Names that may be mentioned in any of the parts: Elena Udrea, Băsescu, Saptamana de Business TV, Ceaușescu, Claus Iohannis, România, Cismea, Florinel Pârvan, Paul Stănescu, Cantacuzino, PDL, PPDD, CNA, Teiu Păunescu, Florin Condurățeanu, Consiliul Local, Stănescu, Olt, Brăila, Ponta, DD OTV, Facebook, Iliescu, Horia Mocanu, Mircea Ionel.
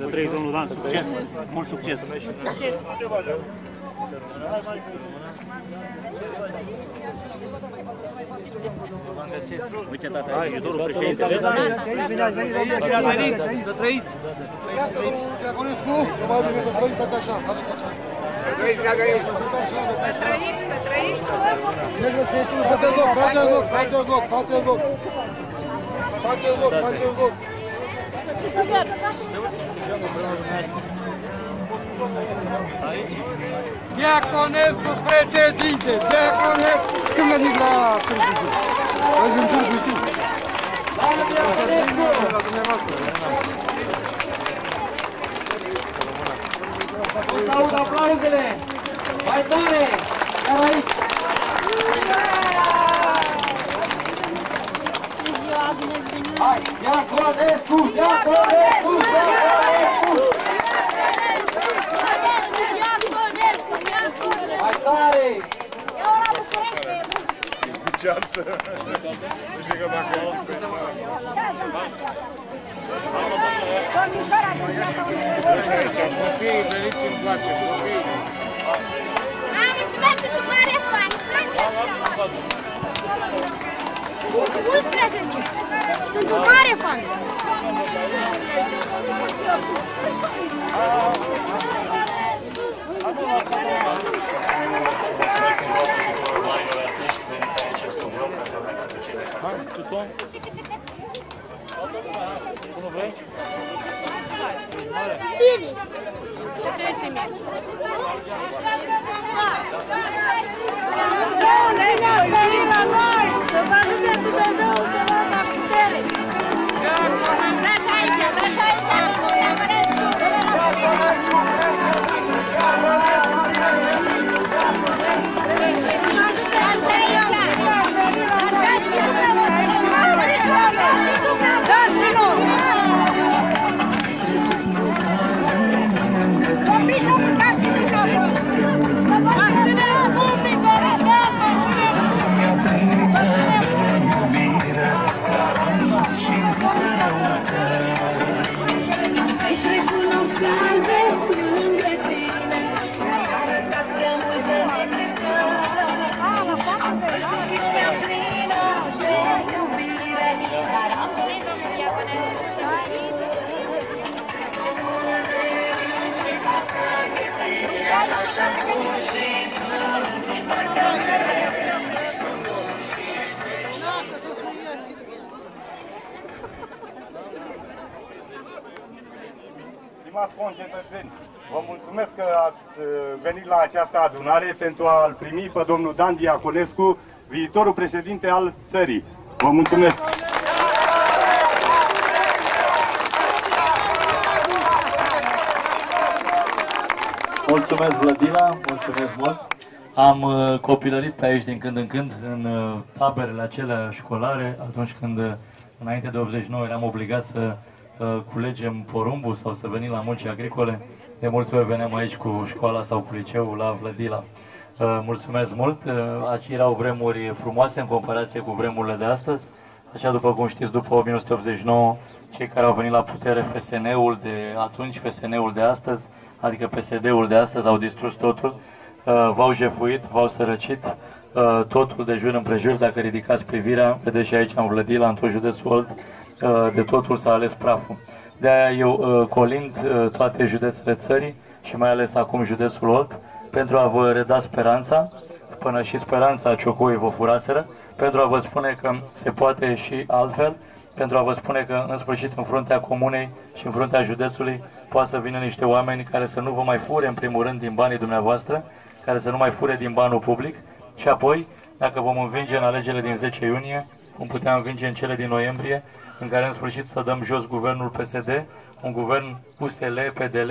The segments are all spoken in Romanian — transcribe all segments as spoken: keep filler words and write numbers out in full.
Să trăiți, domnul Dan, succes! Mult succes! Succes! Uite, tata, iubitorul președintele. Bine ați venit, domnule! Bine ați venit! Să trăiți! Să trăiți! Diaconescu, probabil că să trăiți, tata, așa! Să trăiți, dragă ei! Să trăiți, să trăiți! Faceți loc, faceți loc, faceți loc, faceți loc! Faceți loc, faceți loc! Diaconescu președinte! Diaconescu! Când mă zic la Târgu? Ajung Târgu Jiu! O să aud aplauzele! Mai tare! Iar aici! Hai! Diaconescu! Diaconescu! Diaconescu! Mai tare! E ora București! E buceață! Nu știu că dacă o pe ăsta... Domnișoara Dumnezeu! Copiii, veniți, îmi place! Copiii! Am mulțumesc că tu mare fan! unsprezece! Sunt un mare fan! Acum vrei? Bine! Ce este mie? Da! Doamne, veni la noi! Să vă ajute Dumnezeu să vă la putere! Vreași aici, vreași aici! Vă mulțumesc că ați venit la această adunare pentru a-l primi pe domnul Dan Diaconescu, viitorul președinte al țării. Vă mulțumesc! Mulțumesc, Vlădila, mulțumesc mult! Am copilărit pe aici din când în când, în taberele acelea școlare, atunci când, înainte de optzeci și nouă, eram obligat să culegem porumbul sau să venim la munci agricole. De multe ori veneam aici cu școala sau cu liceul la Vlădila. Mulțumesc mult! Aici erau vremuri frumoase în comparație cu vremurile de astăzi. Așa, după cum știți, după o mie nouă sute optzeci și nouă, cei care au venit la putere, F S N-ul de atunci, F S N-ul de astăzi, adică P S D-ul de astăzi, au distrus totul, v-au jefuit, v-au sărăcit, totul de jur împrejur. Dacă ridicați privirea, vedeți și aici în Vlădila, în tot județul Olt, de totul s-a ales praful. De-aia eu colind toate județele țării și mai ales acum județul Olt, pentru a vă reda speranța, până și speranța Ciocoi vă furaseră, pentru a vă spune că se poate și altfel, pentru a vă spune că în sfârșit în fruntea comunei și în fruntea județului poate să vină niște oameni care să nu vă mai fure în primul rând din banii dumneavoastră, care să nu mai fure din banul public și apoi, dacă vom învinge în alegerile din zece iunie, cum puteam învinge în cele din noiembrie, în care în sfârșit să dăm jos guvernul P S D, un guvern U S L, P D L,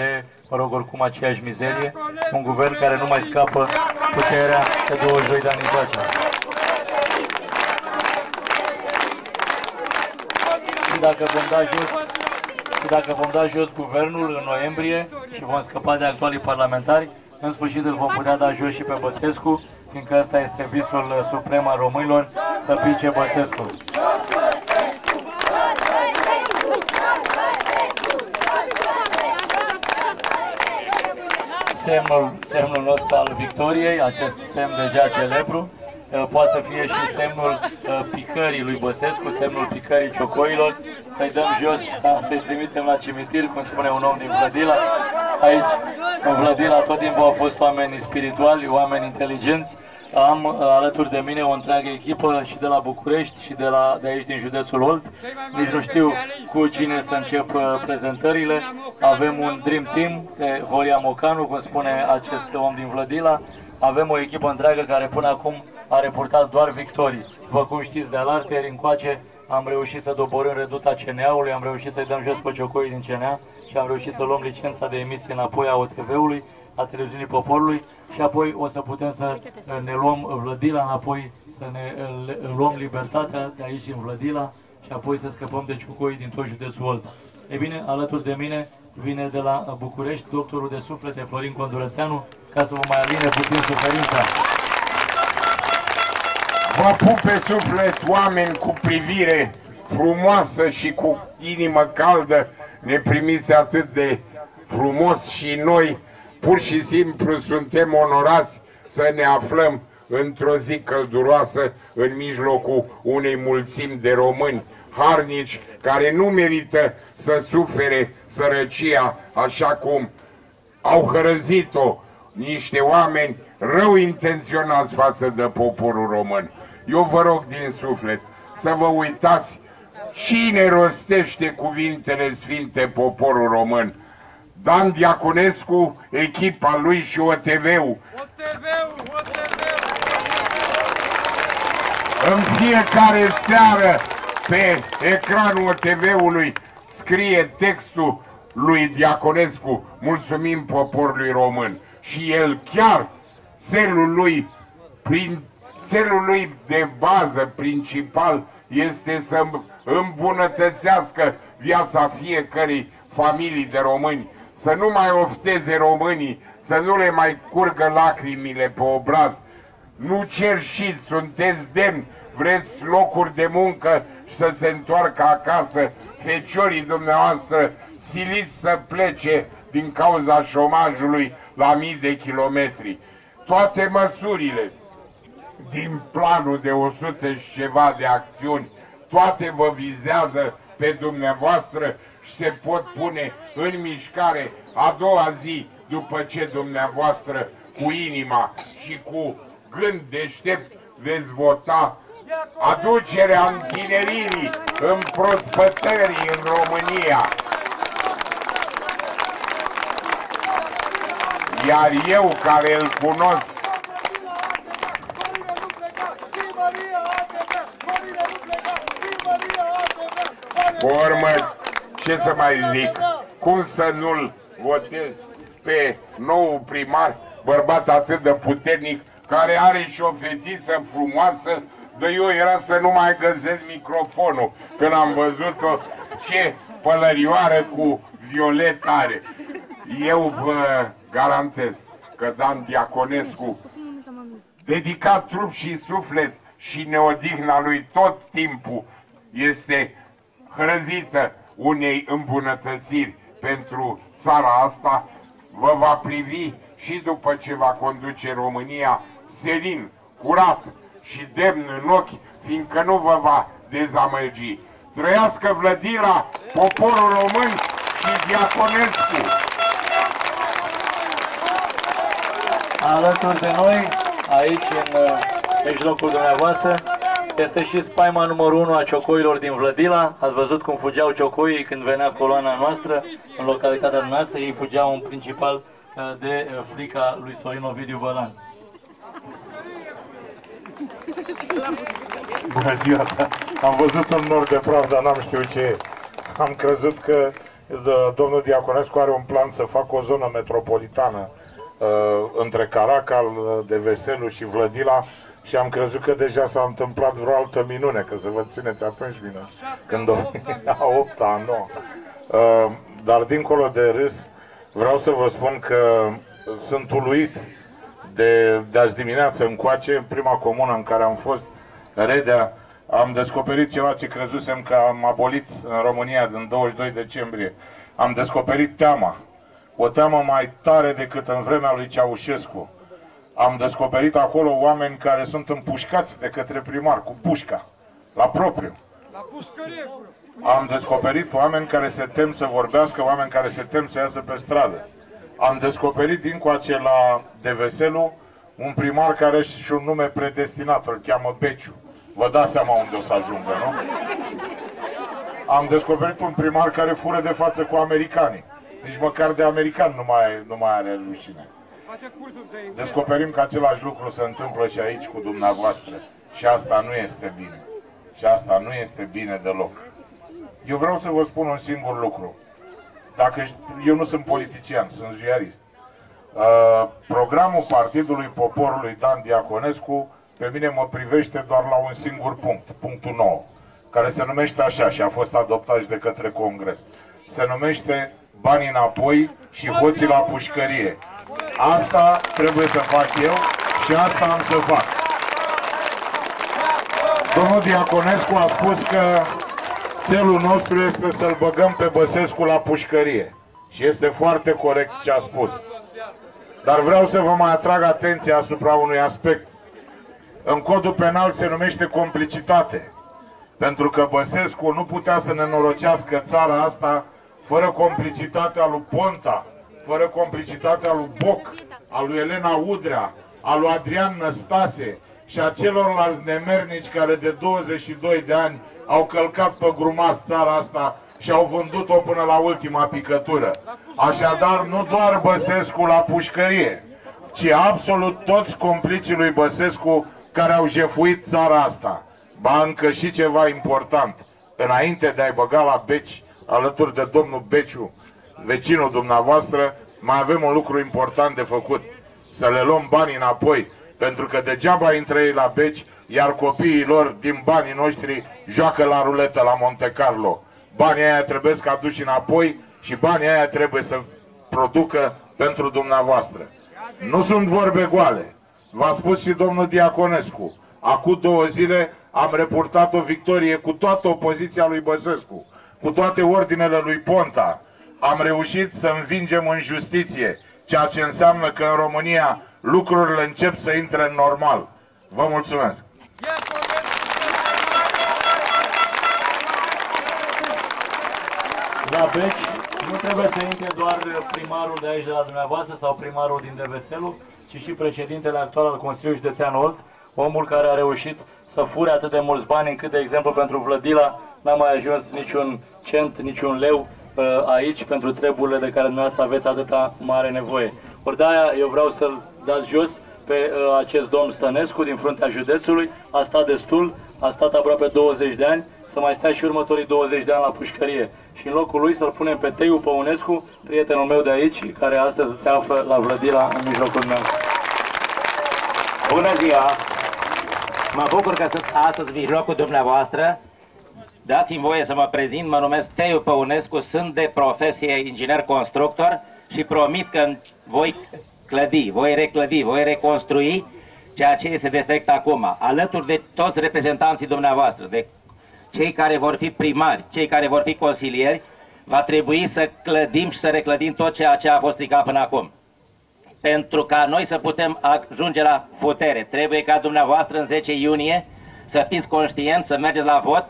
mă rog, oricum aceeași mizerie, un guvern care nu mai scapă puterea de douăzeci și doi de ani încoace. Și dacă vom da jos, și dacă vom da jos guvernul în noiembrie și vom scăpa de actualii parlamentari, în sfârșit îl vom putea da jos și pe Băsescu, fiindcă ăsta este visul suprem al românilor, să pice Băsescu. Băsescu! Băsescu! semnul, semnul ăsta al victoriei, acest semn deja celebru. Poate să fie și semnul picării lui Băsescu, semnul picării ciocoilor, să-i dăm jos, să-i trimitem la cimitir, cum spune un om din Vlădila. Aici, în Vlădila, tot timpul au fost oameni spirituali, oameni inteligenți. Am alături de mine o întreagă echipă și de la București și de, la, de aici din județul Olt. Nici nu știu cu cine să încep prezentările. Avem un Dream Team de Horia Mocanu, cum spune acest om din Vlădila. Avem o echipă întreagă care până acum a reportat doar victorii. După cum știți, de alaltăieri încoace am reușit să doborâm reduta C N A-ului, am reușit să-i dăm jos pe ciocoii din C N A și am reușit să luăm licența de emisie înapoi a O T V-ului, a Televiziunii Poporului, și apoi o să putem să ne luăm Vlădila înapoi, să ne luăm libertatea de aici în Vlădila și apoi să scăpăm de ciocoii din tot județul Olt. Ei bine, alături de mine vine de la București doctorul de suflete Florin Condurățeanu, ca să vă mai aline puțin suferința. Vă pup pe suflet, oameni cu privire frumoasă și cu inimă caldă, ne primiți atât de frumos și noi pur și simplu suntem onorați să ne aflăm într-o zi călduroasă în mijlocul unei mulțimi de români harnici care nu merită să sufere sărăcia așa cum au hărăzit-o niște oameni rău intenționați față de poporul român. Eu vă rog din suflet să vă uitați cine rostește cuvintele sfinte poporul român. Dan Diaconescu, echipa lui și O T V-ul. În fiecare seară pe ecranul O T V-ului scrie textul lui Diaconescu, mulțumim poporului român. Și el chiar selul lui, prin, selul lui de bază principal este să îmbunătățească viața fiecărei familii de români, să nu mai ofteze românii, să nu le mai curgă lacrimile pe obraz. Nu cerșiți, sunteți demni, vreți locuri de muncă și să se întoarcă acasă. Feciorii dumneavoastră siliți să plece din cauza șomajului la mii de kilometri. Toate măsurile din planul de o sută și ceva de acțiuni, toate vă vizează pe dumneavoastră și se pot pune în mișcare a doua zi după ce dumneavoastră cu inima și cu gând deștept veți vota aducerea întineririi, împrospătării în România. Iar eu care îl cunosc, pe urmă, ce să mai zic, cum să nu-l votez pe noul primar, bărbat atât de puternic, care are și o fetiță frumoasă, de eu era să nu mai găsesc microfonul când am văzut-o, ce pălărioară cu violet are. Eu vă garantez că Dan Diaconescu, dedicat trup și suflet și neodihna lui tot timpul, este hrăzită unei îmbunătățiri pentru țara asta, vă va privi și după ce va conduce România serin, curat și demn în ochi, fiindcă nu vă va dezamăgi. Trăiască Vlădila, poporul român și Diaconescu! Alături de noi, aici în mijlocul dumneavoastră, este și spaima numărul unu a ciocoilor din Vlădila. Ați văzut cum fugeau ciocoii când venea coloana noastră în localitatea noastră. Ei fugeau în principal de frica lui Sorin Ovidiu Bălan. Bună ziua! Am văzut un nor de praf, dar n-am știut ce e. Am crezut că domnul Diaconescu are un plan să facă o zonă metropolitană între Caracal, Deveselu și Vlădila. Și am crezut că deja s-a întâmplat vreo altă minune, că să vă țineți atunci bine, când o... a opta, a noua. Uh, dar dincolo de râs, vreau să vă spun că sunt uluit de, de azi dimineață încoace, prima comună în care am fost, Redea, am descoperit ceva ce crezusem că am abolit în România din douăzeci și doi decembrie. Am descoperit teama. o teamă mai tare decât în vremea lui Ceaușescu. Am descoperit acolo oameni care sunt împușcați de către primar, cu pușca, la propriu. La pușcărie. Am descoperit oameni care se tem să vorbească, oameni care se tem să iasă pe stradă. Am descoperit dincoace la Deveselu un primar care și un nume predestinat, îl cheamă Beciu. Vă dați seama unde o să ajungă, nu? Am descoperit un primar care fură de față cu americanii. Nici măcar de american nu mai, nu mai are rușine. Descoperim că același lucru se întâmplă și aici cu dumneavoastră. Și asta nu este bine. Și asta nu este bine deloc. Eu vreau să vă spun un singur lucru. Dacă eu nu sunt politician, sunt ziarist. Uh, programul Partidului Poporului Dan Diaconescu pe mine mă privește doar la un singur punct, punctul nouă, care se numește așa și a fost adoptat și de către Congres. Se numește banii înapoi și hoții la pușcărie. Asta trebuie să fac eu și asta am să fac. Domnul Diaconescu a spus că țelul nostru este să-l băgăm pe Băsescu la pușcărie. Și este foarte corect ce a spus. Dar vreau să vă mai atrag atenția asupra unui aspect. În codul penal se numește complicitate. Pentru că Băsescu nu putea să ne norocească țara asta fără complicitatea lui Ponta, fără complicitatea lui Boc, a lui Elena Udrea, a lui Adrian Năstase și a celorlalți nemernici care de douăzeci și doi de ani au călcat pe grumaz țara asta și au vândut-o până la ultima picătură. Așadar, nu doar Băsescu la pușcărie, ci absolut toți complicii lui Băsescu care au jefuit țara asta. Ba încă și ceva important. Înainte de a-i băga la beci, alături de domnul Beciu, vecinul dumneavoastră, mai avem un lucru important de făcut. Să le luăm banii înapoi, pentru că degeaba intră ei la beci, iar copiii lor din banii noștri joacă la ruletă la Monte Carlo. Banii aia trebuie să aduși înapoi și banii aia trebuie să producă pentru dumneavoastră. Nu sunt vorbe goale. V-a spus și domnul Diaconescu. Acum două zile am reportat o victorie cu toată opoziția lui Băsescu, cu toate ordinele lui Ponta. Am reușit să învingem în justiție, ceea ce înseamnă că în România lucrurile încep să intre în normal. Vă mulțumesc! Da, deci nu trebuie să intre doar primarul de aici de la dumneavoastră sau primarul din Deveselu, ci și președintele actual al Consiliului Județean Olt, omul care a reușit să fure atât de mulți bani încât, de exemplu, pentru Vlădila n-a mai ajuns niciun cent, niciun leu aici pentru treburile de care dumneavoastră aveți atâta mare nevoie. Ori de-aia eu vreau să-l dați jos pe acest domn Stănescu din fruntea județului. A stat destul, a stat aproape douăzeci de ani, să mai stea și următorii douăzeci de ani la pușcărie. Și în locul lui să-l punem pe Teiu Păunescu, prietenul meu de aici, care astăzi se află la Vlădila, în mijlocul meu. Bună ziua! Mă bucur că sunt astăzi în mijlocul dumneavoastră. Dați-mi voie să mă prezint, mă numesc Teiu Păunescu, sunt de profesie inginer-constructor și promit că voi clădi, voi reclădi, voi reconstrui ceea ce se defectă acum, alături de toți reprezentanții dumneavoastră, de cei care vor fi primari, cei care vor fi consilieri, va trebui să clădim și să reclădim tot ceea ce a fost stricat până acum. Pentru ca noi să putem ajunge la putere, trebuie ca dumneavoastră în zece iunie să fiți conștienți, să mergeți la vot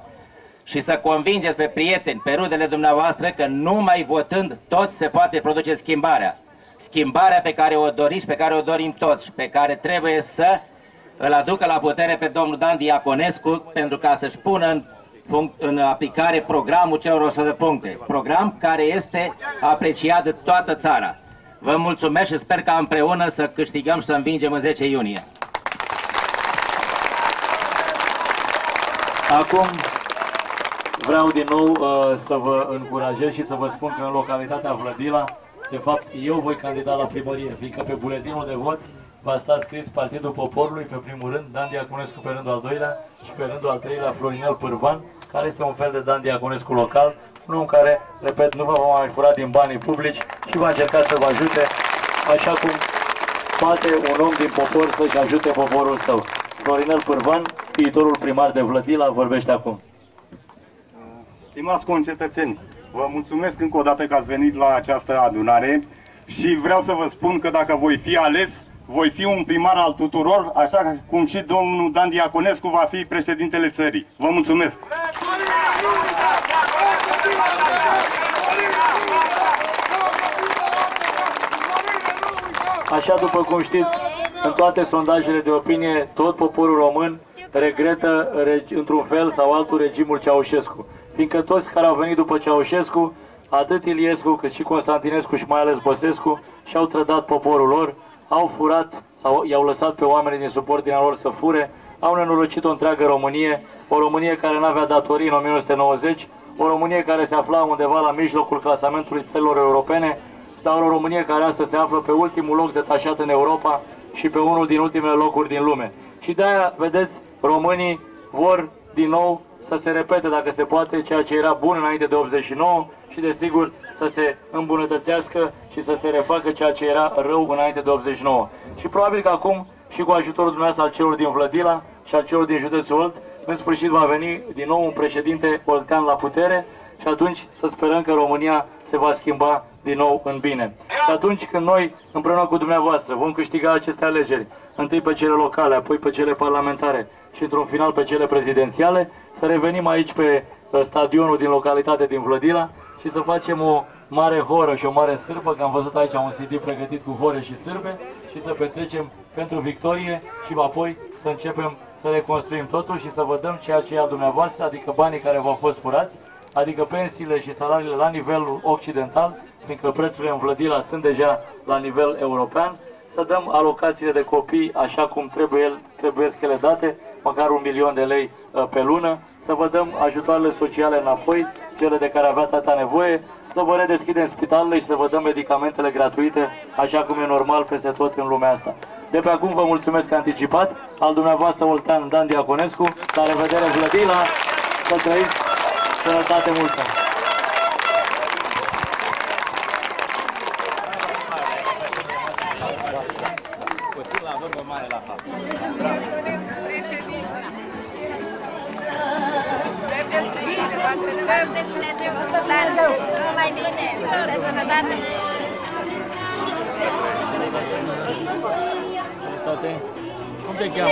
și să convingeți pe prieteni, pe rudele dumneavoastră că numai votând toți se poate produce schimbarea. Schimbarea pe care o doriți, pe care o dorim toți și pe care trebuie să îl aducă la putere pe domnul Dan Diaconescu pentru ca să-și pună în, în aplicare programul celor o sută de puncte. Program care este apreciat de toată țara. Vă mulțumesc și sper ca împreună să câștigăm și să învingem în zece iunie. Acum vreau din nou uh, să vă încurajez și să vă spun că în localitatea Vlădila, de fapt, eu voi candida la primărie, fiindcă pe buletinul de vot va sta scris Partidul Poporului, pe primul rând, Dan Diaconescu pe rândul al doilea și pe rândul al treilea Florinel Pârvan, care este un fel de Dan Diaconescu local, un om care, repet, nu vă va mai fura din banii publici și va încerca să vă ajute, așa cum poate un om din popor să-și ajute poporul său. Florinel Pârvan, viitorul primar de Vlădila, vorbește acum. Stimați concetățeni, vă mulțumesc încă o dată că ați venit la această adunare. și vreau să vă spun că dacă voi fi ales, voi fi un primar al tuturor, așa cum și domnul Dan Diaconescu va fi președintele țării. Vă mulțumesc! Așa, după cum știți, în toate sondajele de opinie, tot poporul român regretă într-un fel sau altul regimul Ceaușescu. Fiindcă toți care au venit după Ceaușescu, atât Iliescu cât și Constantinescu și mai ales Băsescu, și-au trădat poporul lor, au furat sau i-au lăsat pe oamenii din suportinea lor să fure, au nenorocit o întreagă Românie, o Românie care nu avea datorii în o mie nouă sute nouăzeci, o Românie care se afla undeva la mijlocul clasamentului țărilor europene, dar o Românie care astăzi se află pe ultimul loc detașat în Europa și pe unul din ultimele locuri din lume. Și de-aia, vedeți, românii vor din nou să se repete, dacă se poate, ceea ce era bun înainte de optzeci și nouă și, desigur, să se îmbunătățească și să se refacă ceea ce era rău înainte de optzeci și nouă. Și probabil că acum, și cu ajutorul dumneavoastră al celor din Vlădila și al celor din județul Olt, în sfârșit va veni din nou un președinte oltean la putere și atunci să sperăm că România se va schimba din nou în bine. Și atunci când noi, împreună cu dumneavoastră, vom câștiga aceste alegeri, întâi pe cele locale, apoi pe cele parlamentare și într-un final pe cele prezidențiale, să revenim aici pe stadionul din localitate din Vlădila și să facem o mare horă și o mare sârbă, că am văzut aici un C D pregătit cu hore și sârbe, și să petrecem pentru victorie și apoi să începem să reconstruim totul și să vă dăm ceea ce e al dumneavoastră, adică banii care v-au fost furați, adică pensiile și salariile la nivelul occidental, fiindcă prețurile în Vlădila sunt deja la nivel european, să dăm alocațiile de copii așa cum trebuie, trebuie să le date, măcar un milion de lei pe lună, să vă dăm ajutoarele sociale înapoi, cele de care aveați atâta nevoie, să vă redeschidem spitalele și să vă dăm medicamentele gratuite, așa cum e normal peste tot în lumea asta. De pe acum vă mulțumesc anticipat, al dumneavoastră oltean Dan Diaconescu, la revedere Vlădila, să trăiți sănătate multă! Cum te cheamă?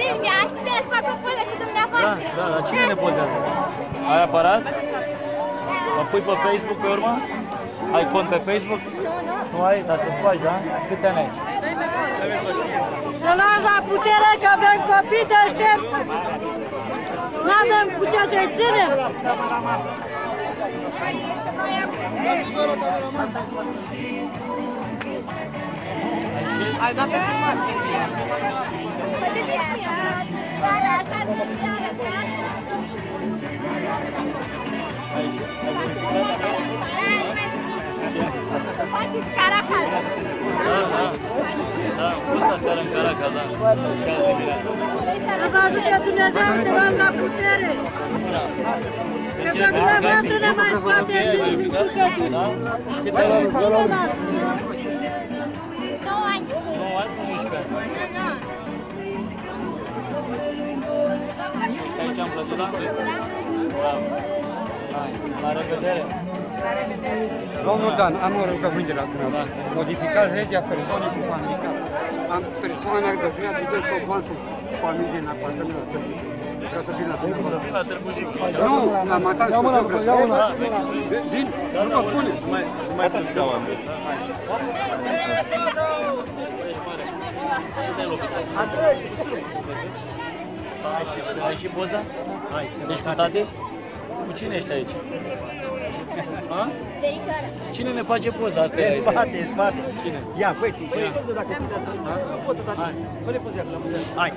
Silvia, aș putea să fac o poză cu dumneavoastră. Da, da, dar cine ne pozează? Ai aparat? Mă pui pe Facebook pe urmă? Ai cont pe Facebook? Nu, nu. Nu ai? Dar să-ți faci, da? Câți ani ai? Să luați la putere că avem copii deștepți. Nu avem cu ce să-i ținem. Ai dat pe filmat, Silvia. Faceți Caracal. Da, da. Da, am fost aseară în Caracal, da. Să vă ajute Dumnezeu să vă la putere. Că pe dumneavoastră ne mai scoate bucături. Aici am plăcut, da? La revedere! Domnul Dan, am o rugăminte la dumneavoastră. Modificați legea persoanei cu familia. Am persoana de vrea de doi copil cu familie în apartamentul tău. Ca să vin la Târgu Jiu. Nu, la Matar și tot vreau. Vin, nu vă pune. Nu mai pus ca oameni. Ai și poza? Ești cu tate? Cu cine ești aici? A? Cine ne face poza? Asta e spate, e spate. Cine? Ia, fă-i tu. Fă-i poză dacă puteți. Fă-i poză, tati. Fă-le poze acolo. Hai.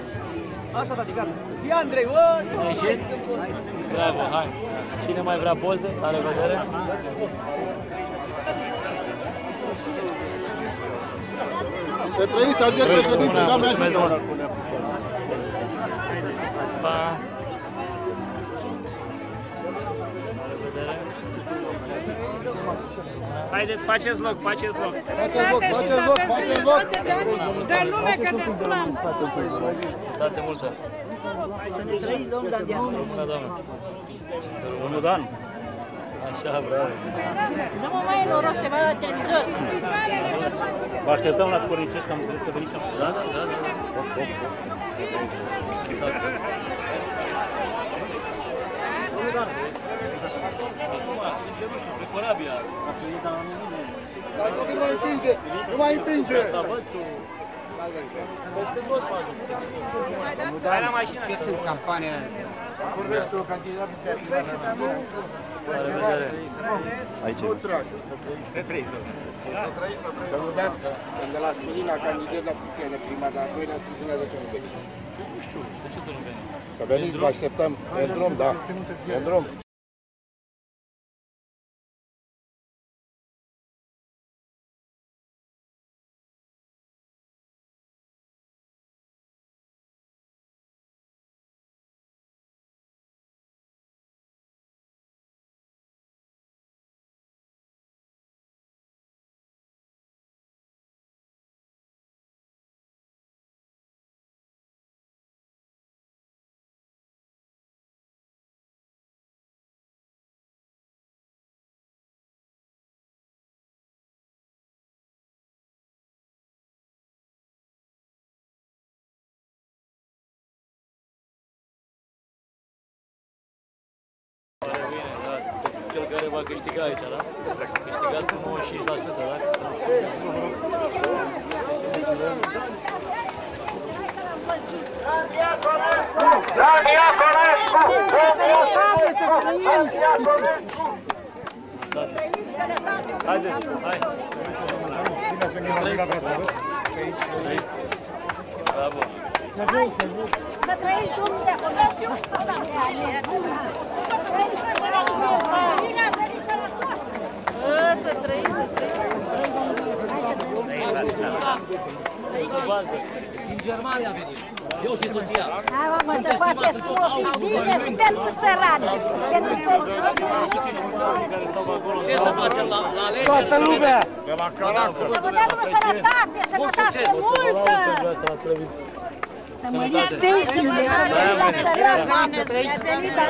Așa, tati, gata. Ia, Andrei, o! Ai ieșit? Bravo, hai. Cine mai vrea poză? La revedere. Să trăiți, să ajungeți președinte, doamne ajută! Pa! Haideți, faceți loc, faceți loc! Faceți loc, faceți loc! Dar lumea că destul am! Date multă! Să ne trăiți, domnul Dan Diaconescu! Domnul Dan! Așa, bravo. Nu mă mai e noroc, te mai la televizor. Vă așteptăm la Scornicesc, am înțeles că veniți și am. Da, da, da. Hop, hop, hop. Sânge roșu, spre corabia. Dar nu mai împinge, nu mai împinge. Brastavățu. Peste tot, mă. Dar la mașină. Ce sunt campania? Vorbești tu, candidat de terminare. Aici e. Să trăiți, domnule. Să trăiți, să trăiți. Dar de la Spulina, candidat la funcție de primar, la doi, la Spulina, de ce nu veniți? Nu știu, de ce să nu venim? Să veniți, vă așteptăm. E în drum, da. E în drum. Cel care va câștiga aici, da? Câștigați cu nouăzeci și cinci la sută, da? Dan Diaconescu! Dan Diaconescu! Haideți, hai! Trăiți! Bravo! Să trăiți unul de Păunescu! Bine ați venit la coasă! Să trăiți, să trăiți! Din Germania venim, eu și soția. Hai, mă, să faceți copii, bine, suntem cu țărani. Că nu sunteți țărani. Ce să facem la alegeri? Toată lumea! Să vă dea lumea sănătate, sănătate multă! Să mă iei pe ei, să mă iei la țărani, mame!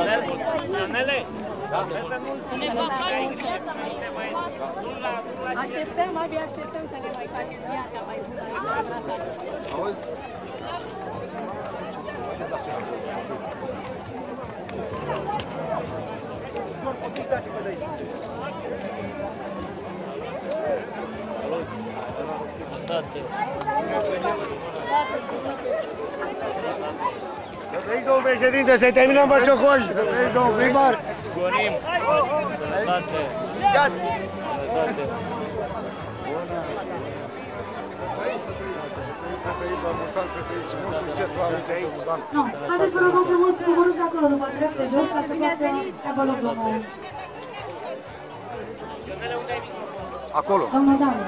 Anele! Așteptăm, abia așteptăm să ne mai facem viața mai bună. Auzi? Vor copii, dați-vă de aici. Tată! Tată, să mă duc! Să trăiți, domnul președinte, să-i terminăm băciocoli! Să trăiți, domnul primar! Gonim! Sănătate! Iați! Sănătate! Bună! Să trăiți, la mulți ani, să trăiți și mult succes la uite aici, doamne! Nu, haideți, vă rog frumos, să vă ruți acolo, după dreapte jos, ca să poată evoluat domnul. Acolo? Domnul Dane!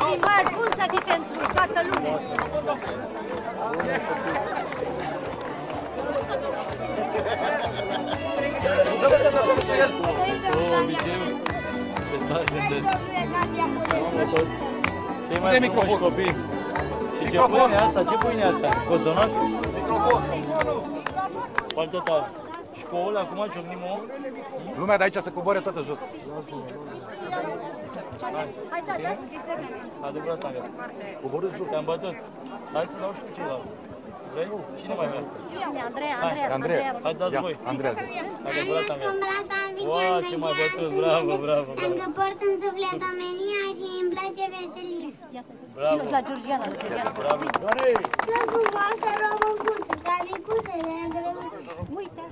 Primar, bun să fii pentru toată lumea! Ce microfon? Copii. Și ce pâine asta? Ce pâine asta? Cozonac? Microfon. Foarte tare. Și cu ouăle acum ciocnim ouă. Lumea de aici se coboare toată jos. Hai, da, da, distrese. Adevărat, Angel. Coborâți jos. Te-am bătut. Hai să dau și cu ceilalți. Vrei? Cine mai vrea? Andreea, Andreea, Andreea. Hai, dați voi. Andreea. Adevărat, Angel. Oa, ce m-a bătut. Bravo, bravo, bravo. Am port în suflet omenia și îmi place veselia. Bravo. La Georgiana. Bravo. Sunt frumoasă, Uite,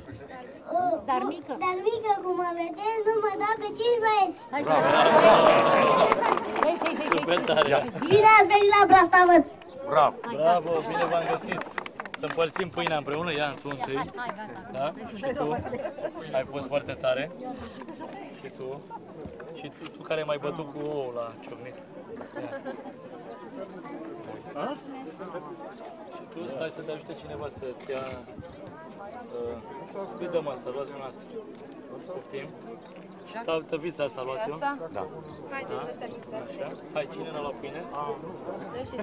dar mică. Dar mică, cum mă vedeți, nu mă dau pe cinci băieți. Super tare. Bine ați venit la Brastavățu. Bravo. Bravo, bine v-am găsit. Să împărțim pâinea împreună, ia tu întâi. Da? Și tu? Ai fost foarte tare. Și tu? Și tu, tu care m-ai bătut cu ouă la ciocnit. Da. Și tu stai să te ajute cineva să-ți ia... Îi dăm asta, luați mâna asta. Poftim. Și tăvița asta luați-o. Da. Haideți să știu așa. Hai, cine n-a luat pâine?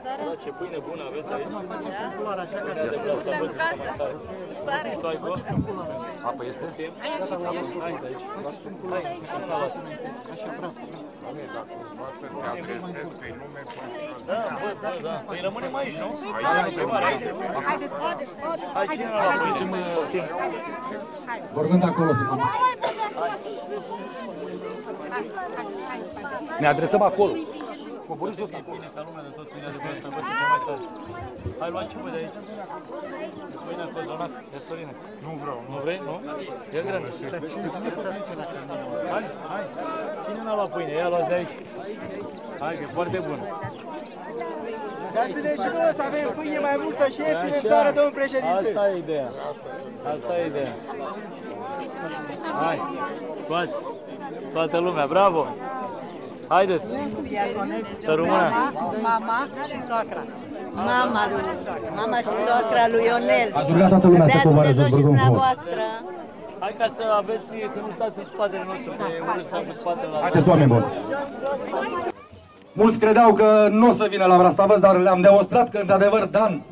Da, ce pâine bună aveți aici. Pâinea de Brastavățu este mai tare. Și tu ai bă? Apă este? Hai, aici. Hai, să mâna luați. Așa, bravo. Da, bă, bă, da. Păi rămânem aici, nu? Haideți, haideți. Hai, cine n-a luat pâine? Vorbind acolo să fie. Ne adresăm acolo. Coborâți jos acolo. Ca lumea de tot pâinea de Brastavățu e cea mai tare. Hai, luați și voi de aici. Pâinea cozonac, de Sorine. Nu vreau. Nu vrei? Nu? E greu. Hai, hai. Cine n-a luat pâine? Ia, luați de aici. Hai, că e foarte bună. Dați-ne și noi să avem pâine mai multă și ieșine în țară, domnul președinte. Asta e ideea. Asta e ideea. Hai, toați, toată lumea, bravo! Haideți! Să rămână! Mama și soacra. Mama lui, mama și soacra lui Ionel. Ați rugat toată lumea să coboare să vă rugăm frumos. Hai ca să aveți, să nu stați în spatele nostru, că unul stă cu spatele la... Haideți, oameni buni! Mulți credeau că nu o să vină la Brastavățu, dar le-am demonstrat că, într-adevăr, Dan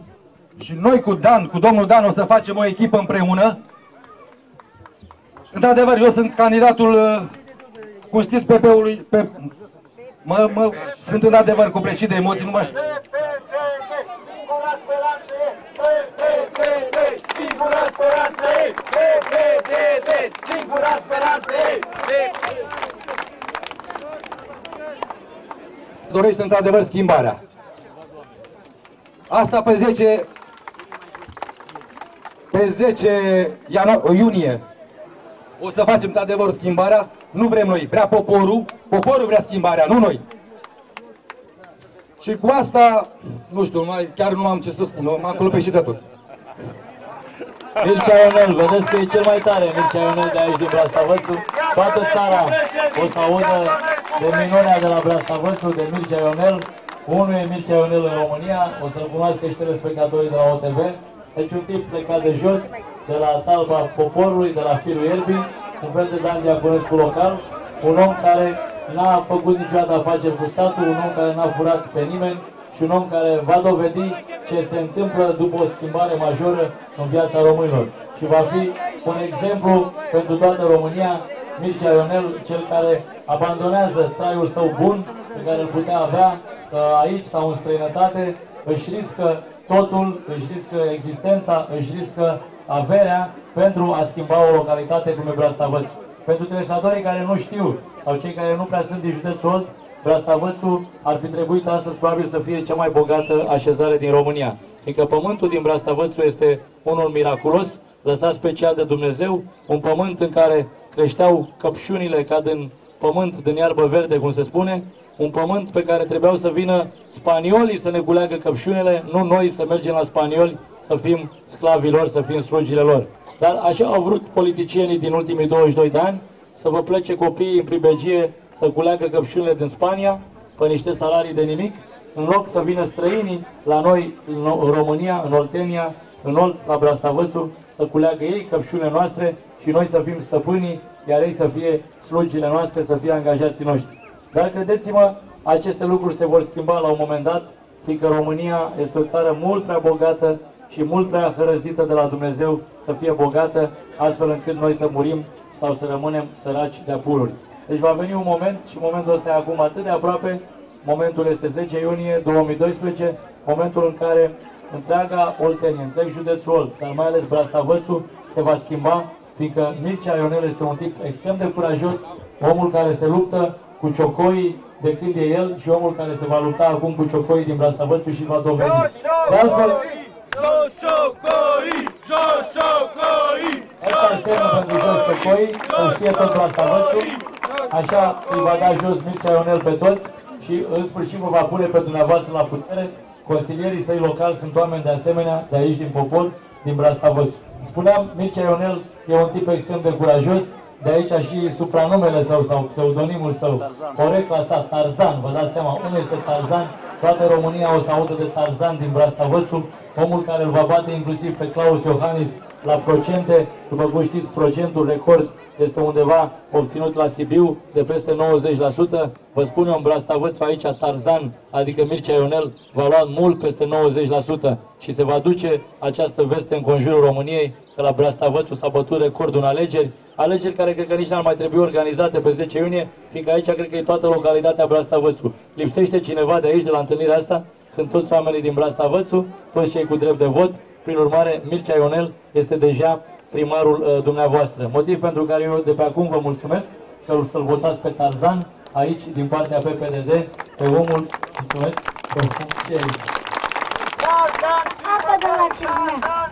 și noi cu Dan, cu domnul Dan, o să facem o echipă împreună. Într-adevăr, eu sunt candidatul, cum știți, P P-ului, pe... mă, mă, sunt într-adevăr copleșit de emoții, nu mă... Singura speranță ei! P P D D! Singura speranță ei! Dorește într-adevăr schimbarea. Asta pe zece iunie o să facem într-adevăr schimbarea. Nu vrem noi, vrea poporul. Poporul vrea schimbarea, nu noi. Și cu asta, nu știu, mai, chiar nu am ce să spun, m-am călăpeșit de tot. Mircea Ionel, vedeți că e cel mai tare Mircea Ionel de aici din Brastavățu. Toată țara o să audă de minunea de la Brastavățu, de Mircea Ionel. Unul e Mircea Ionel în România, o să-l cunoască și telespectatorii de la O T V. Deci un tip plecat de jos, de la talpa poporului, de la firul ierbii, un fel de Dan Diaconescu local, un om care n-a făcut niciodată afaceri cu statul, un om care n-a furat pe nimeni și un om care va dovedi ce se întâmplă după o schimbare majoră în viața românilor. Și va fi un exemplu pentru toată România, Mircea Ionel, cel care abandonează traiul său bun pe care îl putea avea aici sau în străinătate, își riscă totul, își riscă existența, își riscă averea pentru a schimba o localitate cum e Brastavățu. Pentru telespectatorii care nu știu sau cei care nu prea sunt din județul Olt, Brastavățu ar fi trebuit astăzi probabil să fie cea mai bogată așezare din România. Fiindcă pământul din Brastavățu este unul miraculos, lăsat special de Dumnezeu, un pământ în care creșteau căpșunile ca din pământ, din iarbă verde, cum se spune, un pământ pe care trebuiau să vină spaniolii să ne culeagă căpșunile, nu noi să mergem la spanioli, să fim sclavii lor, să fim slugile lor. Dar așa au vrut politicienii din ultimii douăzeci și doi de ani, să vă plece copiii în pribegie să culeagă căpșunile din Spania, pe niște salarii de nimic, în loc să vină străinii la noi, în România, în Oltenia, în Olt, la Brastavățu, să culeagă ei căpșunile noastre și noi să fim stăpânii, iar ei să fie slugile noastre, să fie angajații noștri. Dar credeți-mă, aceste lucruri se vor schimba la un moment dat, fiindcă România este o țară mult prea bogată și mult prea hărăzită de la Dumnezeu să fie bogată, astfel încât noi să murim sau să rămânem săraci de-a pururi. Deci va veni un moment și momentul ăsta e acum atât de aproape, momentul este zece iunie două mii doisprezece, momentul în care întreaga Oltenie, întreg județul Olt, dar mai ales Brastavățu, se va schimba, fiindcă Mircea Ionel este un tip extrem de curajos, omul care se luptă cu ciocoii de când e el și omul care se va lupta acum cu ciocoii din Brastavățu și va dovedi. De altfel, Jos șocoii! Jos șocoii! Asta înseamnă pentru jos șocoii, o știe tot Brastavățu, așa îi va da jos Mircea Ionel pe toți și în sfârșit vă va pune pe dumneavoastră la putere. Consilierii săi locali sunt oameni de asemenea de aici din popor, din Brastavățu. Spuneam, Mircea Ionel e un tip extrem de curajos, de aici și supranumele său sau pseudonimul său. Orecla sa, Tarzan, vă dați seama, unul este Tarzan, toată România o să audă de Tarzan din Brastavățu, omul care îl va bate inclusiv pe Claus Iohannis la procente. După cum știți, procentul record este undeva obținut la Sibiu, de peste nouăzeci la sută. Vă spun eu, în Brastavățu aici, Tarzan, adică Mircea Ionel, va lua mult peste nouăzeci la sută și se va duce această veste în conjurul României, că la Brastavățu s-a bătut recordul în alegeri, alegeri care cred că nici n-ar mai trebui organizate pe zece iunie, fiindcă aici cred că e toată localitatea Brastavățu. Lipsește cineva de aici, de la întâlnirea asta? Sunt toți oamenii din Brastavățu, toți cei cu drept de vot. Prin urmare, Mircea Ionel este deja primarul uh, dumneavoastră. Motiv pentru care eu de pe acum vă mulțumesc că să-l votați pe Tarzan, aici, din partea P P D D, pe omul. Mulțumesc că îl funcție aici. Apă de la Cismea!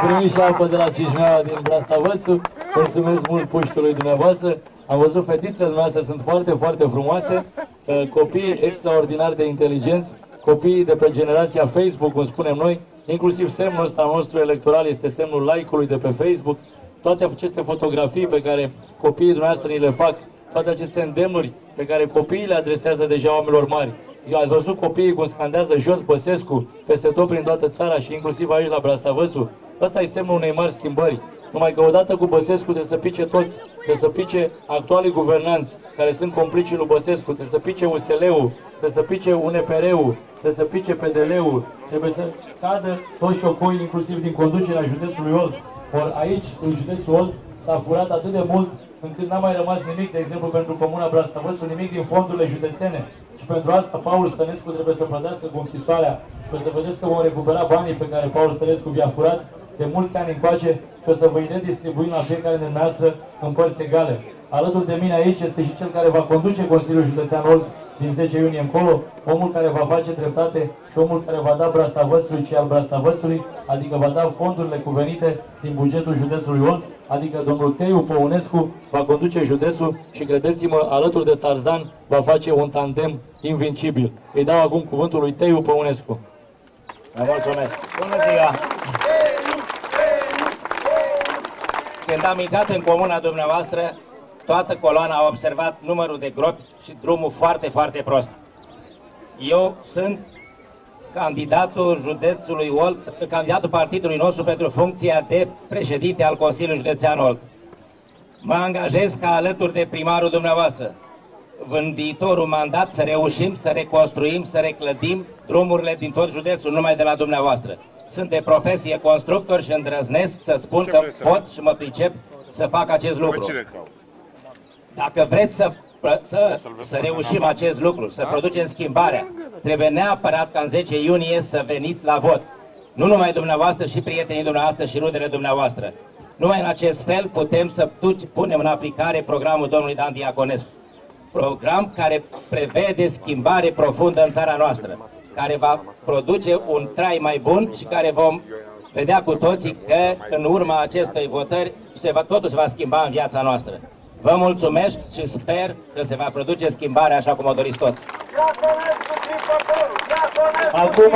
Am primit și apă de la Cismea din Brastavățu. Mulțumesc mult puștului dumneavoastră. Am văzut fetițele dumneavoastră, sunt foarte, foarte frumoase. Uh, copii extraordinar de inteligenți, copiii de pe generația Facebook, cum spunem noi. Inclusiv semnul ăsta nostru electoral este semnul like-ului de pe Facebook. Toate aceste fotografii pe care copiii dumneavoastră ni le fac, toate aceste îndemnuri pe care copiii le adresează deja oamenilor mari. Ați văzut copiii cum scandează jos Băsescu peste tot prin toată țara și inclusiv aici la Brastavățu. Ăsta e semnul unei mari schimbări. Numai că odată cu Băsescu trebuie să pice toți, trebuie să pice actualii guvernanți care sunt complicii lui Băsescu, trebuie să pice U S L-ul, trebuie să pice U N P R-ul, trebuie să pice P D L-ul, trebuie să cadă toți șocoii, inclusiv din conducerea județului Olt. Or aici, în județul Olt, s-a furat atât de mult încât n-a mai rămas nimic, de exemplu, pentru Comuna Brastavățu, nimic din fondurile județene. Și pentru asta Paul Stănescu trebuie să plătească cu închisoarea și o să vedeți că vom recupera banii pe care Paul Stănescu vi-a furat de mulți ani încoace și o să vă îi redistribuim la fiecare din noastră în părți egale. Alături de mine aici este și cel care va conduce Consiliul Județean Olt din zece iunie încolo, omul care va face dreptate și omul care va da Brastavățului și al Brastavățului, adică va da fondurile cuvenite din bugetul județului Olt, adică domnul Teiu Păunescu va conduce județul și, credeți-mă, alături de Tarzan va face un tandem invincibil. Îi dau acum cuvântul lui Teiu Păunescu. Vă mulțumesc! Bună ziua! Când am intrat în comuna dumneavoastră, toată coloana a observat numărul de gropi și drumul foarte, foarte prost. Eu sunt candidatul județului Olt, candidatul partidului nostru pentru funcția de președinte al Consiliului Județean Olt. Mă angajez ca alături de primarul dumneavoastră, în viitorul mandat, să reușim să reconstruim, să reclădim drumurile din tot județul, numai de la dumneavoastră. Sunt de profesie constructor și îndrăznesc să spun că pot și mă pricep să fac acest lucru. Dacă vreți să, să, să reușim acest lucru, să producem schimbarea, trebuie neapărat ca în zece iunie să veniți la vot. Nu numai dumneavoastră, și prietenii dumneavoastră și rudele dumneavoastră. Numai în acest fel putem să punem în aplicare programul domnului Dan Diaconescu. Program care prevede schimbare profundă în țara noastră, care va produce un trai mai bun și care vom vedea cu toții că în urma acestei votări se va, totul se va schimba în viața noastră. Vă mulțumesc și sper că se va produce schimbarea așa cum o doriți toți. Acum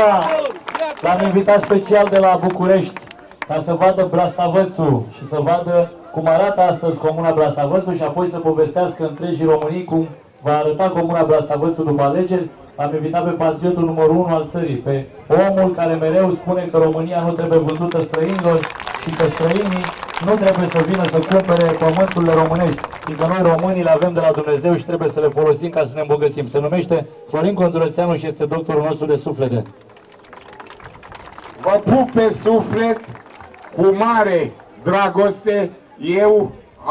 l-am invitat special de la București ca să vadă Brastavățu și să vadă cum arată astăzi Comuna Brastavățu și apoi să povestească întregii României cum va arăta Comuna Brastavățu după alegeri. Am invitat pe patriotul numărul unu al țării, pe omul care mereu spune că România nu trebuie vândută străinilor și că străinii nu trebuie să vină să cumpere pământurile românești, și că noi românii le avem de la Dumnezeu și trebuie să le folosim ca să ne îmbogățim. Se numește Florin Condurățeanu și este doctorul nostru de suflete. Vă pup pe suflet cu mare dragoste. Eu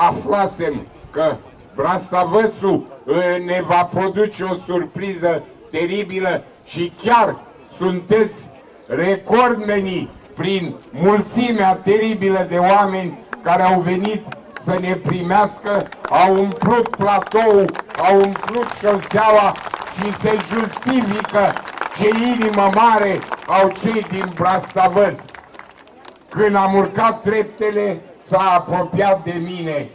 aflasem că Brastavățu ne va produce o surpriză teribilă și chiar sunteți recordmenii prin mulțimea teribilă de oameni care au venit să ne primească, au umplut platou, au umplut șoseaua și se justifică Ce inimă mare au cei din Brastavățu! Când am urcat treptele, s-a apropiat de mine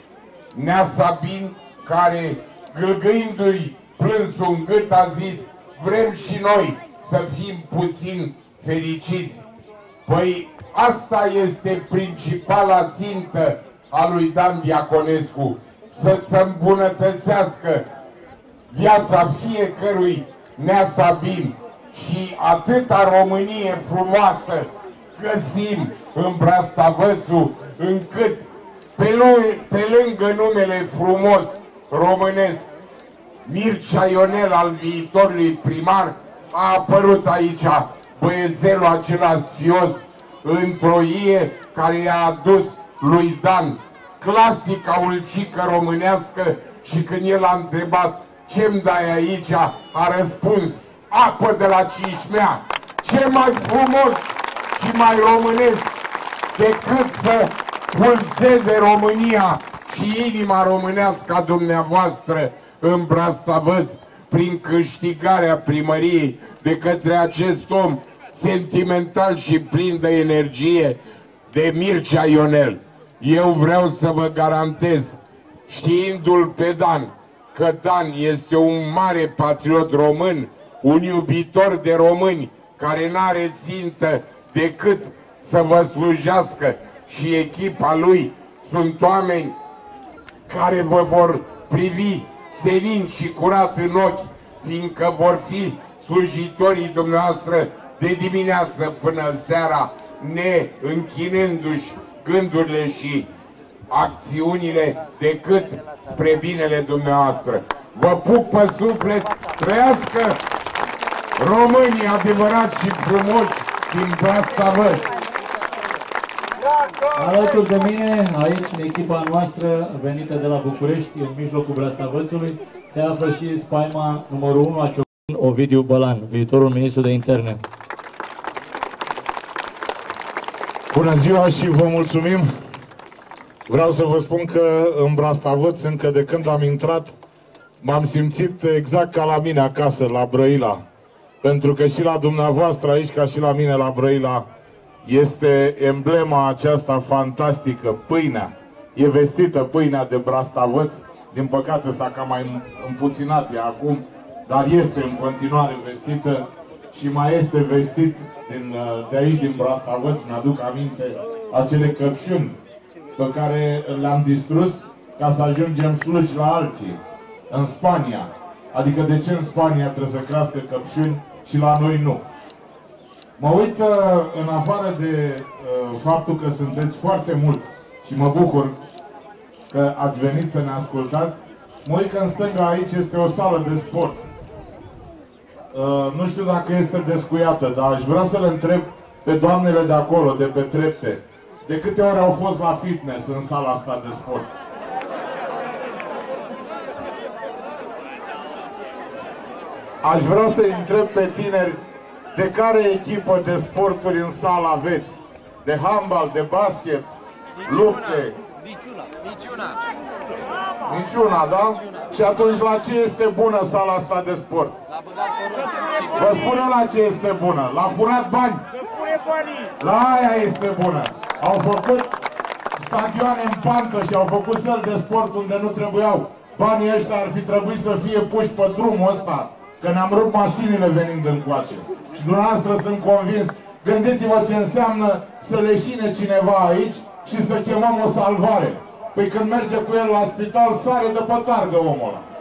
Nea Sabin, care, gâlgâindu-i plânsul în gât, a zis: vrem și noi să fim puțin fericiți. Păi asta este principala țintă a lui Dan Diaconescu, să-ți îmbunătățească viața fiecărui Nea Sabin. Și atâta Românie frumoasă găsim în Brastavățu, încât pe, pe lângă numele frumos românesc, Mircea Ionel, al viitorului primar, a apărut aici, băiețelul acela sios, într-o ie care i-a adus lui Dan clasica ulcică românească, și când el a întrebat ce-mi dai aici, a răspuns: apă de la Cișmea. Ce mai frumos și mai românesc decât să pulseze România și inima românească a dumneavoastră în Brastavățu, prin câștigarea primăriei de către acest om sentimental și plin de energie, de Mircea Ionel. Eu vreau să vă garantez, știindu-l pe Dan, că Dan este un mare patriot român, un iubitor de români, care n-are țintă decât să vă slujească, și echipa lui sunt oameni care vă vor privi senin și curat în ochi, fiindcă vor fi slujitorii dumneavoastră de dimineață până seara, ne închinându-și gândurile și acțiunile decât spre binele dumneavoastră. Vă pup pe suflet, trăiască românii adevărați și frumoși din Brastavățu! Alături de mine, aici, în echipa noastră, venită de la București, în mijlocul Brastavățului, se află și spaima numărul unu a Ciocan, Ovidiu Bălan, viitorul ministru de interne. Bună ziua și vă mulțumim! Vreau să vă spun că în Brastavățu, încă de când am intrat, m-am simțit exact ca la mine acasă, la Brăila. Pentru că și la dumneavoastră aici, ca și la mine la Brăila, este emblema aceasta fantastică, pâinea. E vestită pâinea de Brastavățu. Din păcate s-a cam mai împuținat ea acum, dar este în continuare vestită și mai este vestit din, de aici, din Brastavățu. Mi-aduc aminte acele căpșuni pe care le-am distrus ca să ajungem slugi la alții. În Spania. Adică de ce în Spania trebuie să crească căpșuni și la noi nu? Mă uit, în afară de uh, faptul că sunteți foarte mulți și mă bucur că ați venit să ne ascultați, mă uit că în stânga aici este o sală de sport. Uh, nu știu dacă este descuiată, dar aș vrea să le întreb pe doamnele de acolo, de pe trepte, de câte ori au fost la fitness în sala asta de sport. Aș vrea să-i întreb pe tineri de care echipă de sporturi în sală aveți. De handbal, de basket, lupte? Niciuna. Niciuna. Niciuna, da? Niciuna. Și atunci la ce este bună sala asta de sport? La băgat porunci. Vă spun eu la ce este bună. La furat bani. La aia este bună. Au făcut stadioane în pantă și au făcut săli de sport unde nu trebuiau. Banii ăștia ar fi trebuit să fie puși pe drumul ăsta, că ne-am rupt mașinile venind încoace. Și dumneavoastră sunt convins, gândiți-vă ce înseamnă să leșine cineva aici și să chemăm o salvare. Păi când merge cu el la spital, sare de pe targă omul ăla.